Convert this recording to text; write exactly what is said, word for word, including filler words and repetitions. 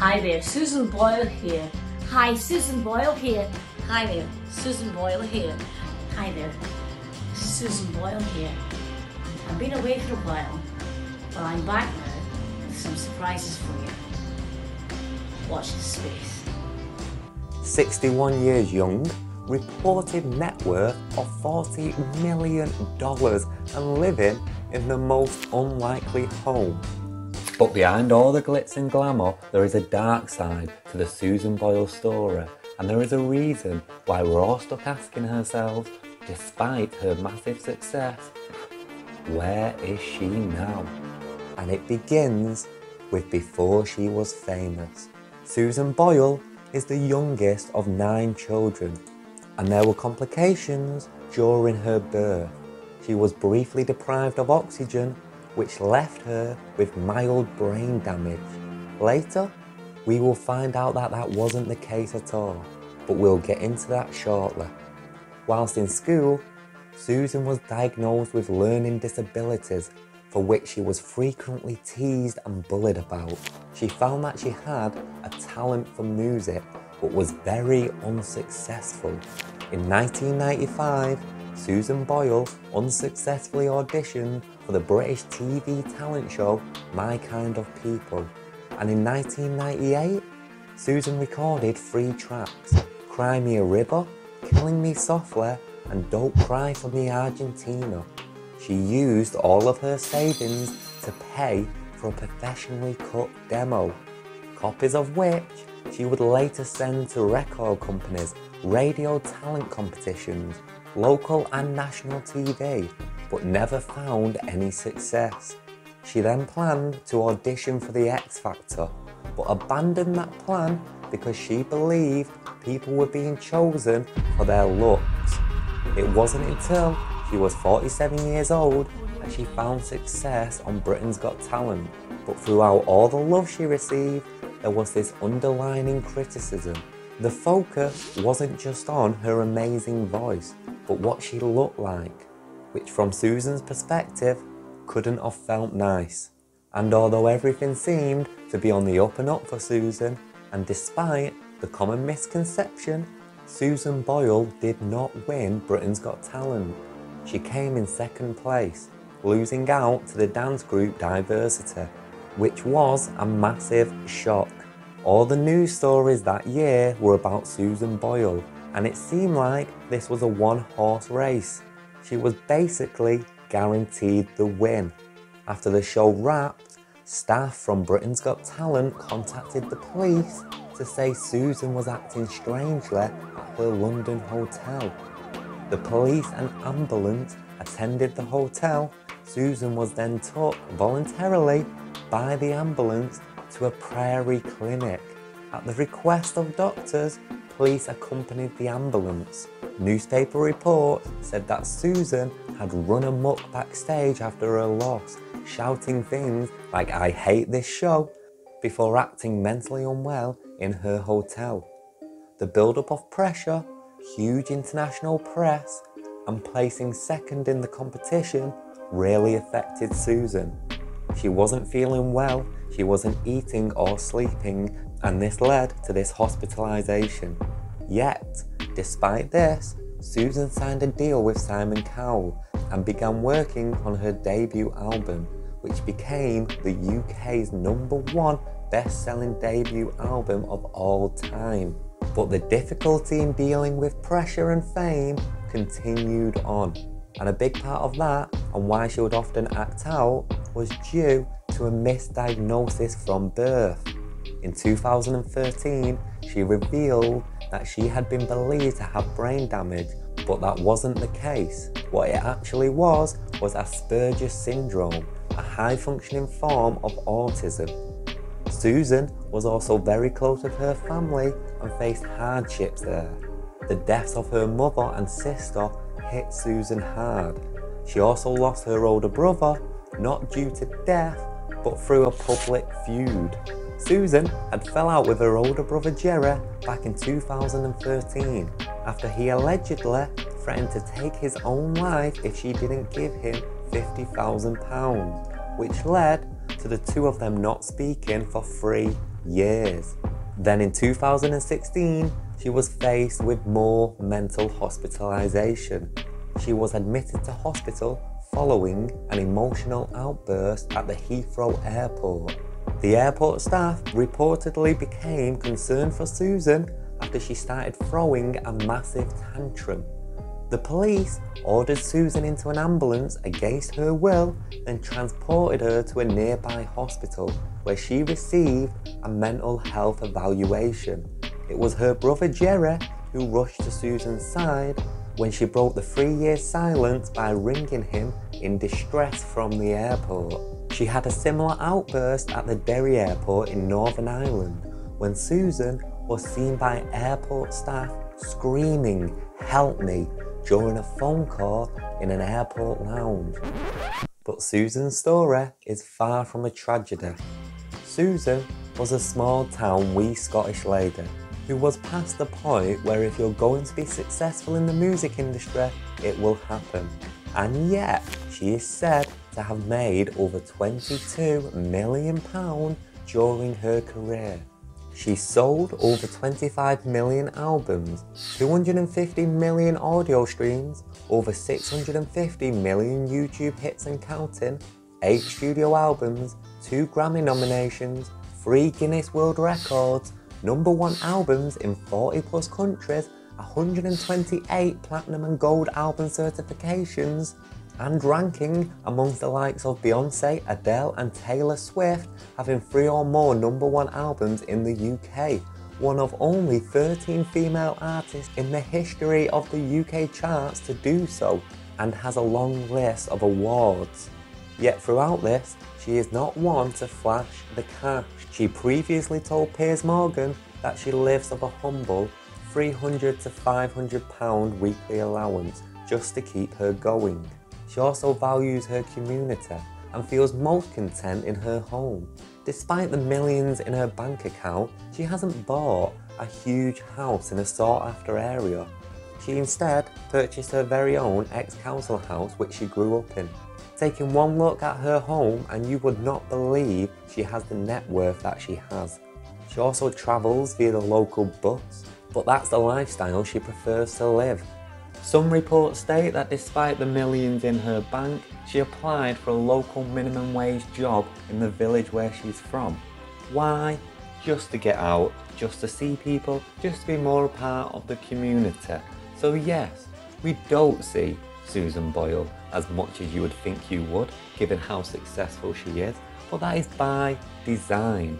Hi there, Susan Boyle here. Hi, Susan Boyle here. Hi there, Susan Boyle here. Hi there, Susan Boyle here. I've been away for a while, but I'm back now with some surprises for you. Watch this space. sixty-one years young, reported net worth of forty million dollars and living in the most unlikely home. But behind all the glitz and glamour, there is a dark side to the Susan Boyle story, and there is a reason why we're all stuck asking ourselves, despite her massive success, where is she now? And it begins with before she was famous. Susan Boyle is the youngest of nine children, and there were complications during her birth. She was briefly deprived of oxygen, which left her with mild brain damage. Later, we will find out that that wasn't the case at all, but we'll get into that shortly. Whilst in school, Susan was diagnosed with learning disabilities, for which she was frequently teased and bullied about. She found that she had a talent for music, but was very unsuccessful. In nineteen ninety-five, Susan Boyle unsuccessfully auditioned for the British T V talent show My Kind of People, and in nineteen ninety-eight, Susan recorded three tracks, Cry Me a River, Killing Me Softly, and Don't Cry For Me Argentina. She used all of her savings to pay for a professionally cut demo, copies of which she would later send to record companies, radio talent competitions, local and national T V, but never found any success. She then planned to audition for The X Factor, but abandoned that plan because she believed people were being chosen for their looks. It wasn't until she was forty-seven years old that she found success on Britain's Got Talent, but throughout all the love she received, there was this underlining criticism. The focus wasn't just on her amazing voice, but what she looked like, which from Susan's perspective couldn't have felt nice. And although everything seemed to be on the up and up for Susan, and despite the common misconception, Susan Boyle did not win Britain's Got Talent. She came in second place, losing out to the dance group Diversity, which was a massive shock. All the news stories that year were about Susan Boyle, and it seemed like this was a one-horse race. She was basically guaranteed the win. After the show wrapped, staff from Britain's Got Talent contacted the police to say Susan was acting strangely at her London hotel. The police and ambulance attended the hotel. Susan was then took voluntarily by the ambulance to a prairie clinic. At the request of doctors, police accompanied the ambulance. Newspaper reports said that Susan had run amok backstage after her loss, shouting things like, "I hate this show," before acting mentally unwell in her hotel. The build-up of pressure, huge international press, and placing second in the competition really affected Susan. She wasn't feeling well, she wasn't eating or sleeping, and this led to this hospitalisation. Yet, despite this, Susan signed a deal with Simon Cowell and began working on her debut album, which became the U K's number one best-selling debut album of all time. But the difficulty in dealing with pressure and fame continued on, and a big part of that, and why she would often act out, was due to a misdiagnosis from birth. In two thousand thirteen, she revealed that she had been believed to have brain damage, but that wasn't the case. What it actually was, was Asperger's syndrome, a high-functioning form of autism. Susan was also very close with her family and faced hardships there. The deaths of her mother and sister hit Susan hard. She also lost her older brother, not due to death, but through a public feud. Susan had fell out with her older brother Jerry back in two thousand thirteen, after he allegedly threatened to take his own life if she didn't give him fifty thousand pounds, which led to the two of them not speaking for three years. Then in two thousand sixteen, she was faced with more mental hospitalisation. She was admitted to hospital following an emotional outburst at the Heathrow Airport. The airport staff reportedly became concerned for Susan after she started throwing a massive tantrum. The police ordered Susan into an ambulance against her will and transported her to a nearby hospital where she received a mental health evaluation. It was her brother Jerry who rushed to Susan's side when she broke the three-year silence by ringing him in distress from the airport. She had a similar outburst at the Derry Airport in Northern Ireland when Susan was seen by airport staff screaming, "Help me," during a phone call in an airport lounge. But Susan's story is far from a tragedy. Susan was a small town wee Scottish lady who was past the point where if you're going to be successful in the music industry, it will happen. And yet, she is said to have made over twenty-two million pounds during her career. She sold over twenty-five million albums, two hundred fifty million audio streams, over six hundred fifty million YouTube hits and counting, eight studio albums, two Grammy nominations, three Guinness World Records, number one albums in forty plus countries, one hundred twenty-eight platinum and gold album certifications, and ranking amongst the likes of Beyonce, Adele and Taylor Swift, having three or more number one albums in the U K, one of only thirteen female artists in the history of the U K charts to do so, and has a long list of awards. Yet throughout this, she is not one to flash the cash. She previously told Piers Morgan that she lives off a humble three hundred to five hundred pound weekly allowance just to keep her going. She also values her community and feels most content in her home. Despite the millions in her bank account, she hasn't bought a huge house in a sought-after area. She instead purchased her very own ex-council house which she grew up in. Taking one look at her home and you would not believe she has the net worth that she has. She also travels via the local bus, but that's the lifestyle she prefers to live. Some reports state that despite the millions in her bank, she applied for a local minimum wage job in the village where she's from. Why? Just to get out, just to see people, just to be more a part of the community. So yes, we don't see Susan Boyle as much as you would think you would, given how successful she is, but that is by design.